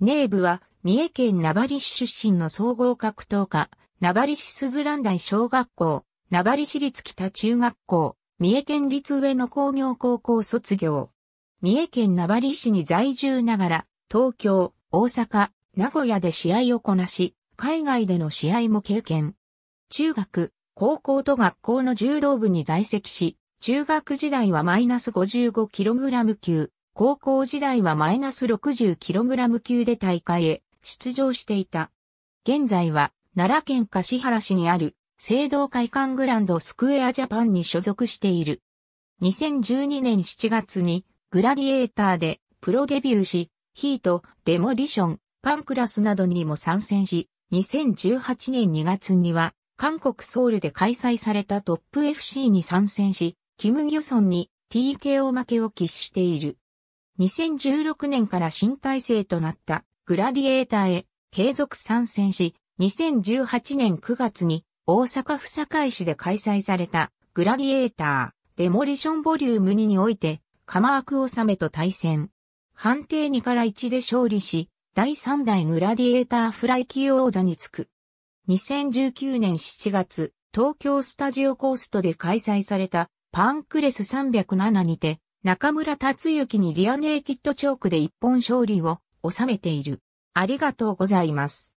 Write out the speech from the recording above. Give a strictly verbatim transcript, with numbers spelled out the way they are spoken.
ネーブは三重県名張市出身の総合格闘家、名張市鈴蘭台小学校、名張市立北中学校、三重県立上野工業高校卒業。三重県名張市に在住ながら、東京、大阪、名古屋で試合をこなし、海外での試合も経験。中学、高校と学校の柔道部に在籍し、中学時代はマイナス ごじゅうごキログラム 級、高校時代はマイナス ろくじゅうキログラム 級で大会へ出場していた。現在は奈良県橿原市にある青銅会館グランドスクエアジャパンに所属している。にせんじゅうにねんしちがつにグラディエーターでプロデビューし、ヒート、デモリション、パンクラスなどにも参戦し、にせんじゅうはちねんにがつには韓国ソウルで開催されたトップ エフシー に参戦し、キム・ギョソンに ティーケーオー 負けを喫している。にせんじゅうろくねんから新体制となったグラディエーターへ継続参戦し、にせんじゅうはちねんくがつに大阪府堺市で開催されたグラディエーターデモリションボリュームににおいて鎌悪治と対戦。判定にからいちで勝利し、だいさん代グラディエーターフライ級王座につく。にせんじゅうきゅうねんしちがつ、東京スタジオコーストで開催されたパンクレスさんぜろななにて、中村達之にリアネーキッドチョークで一本勝利を収めている。ありがとうございます。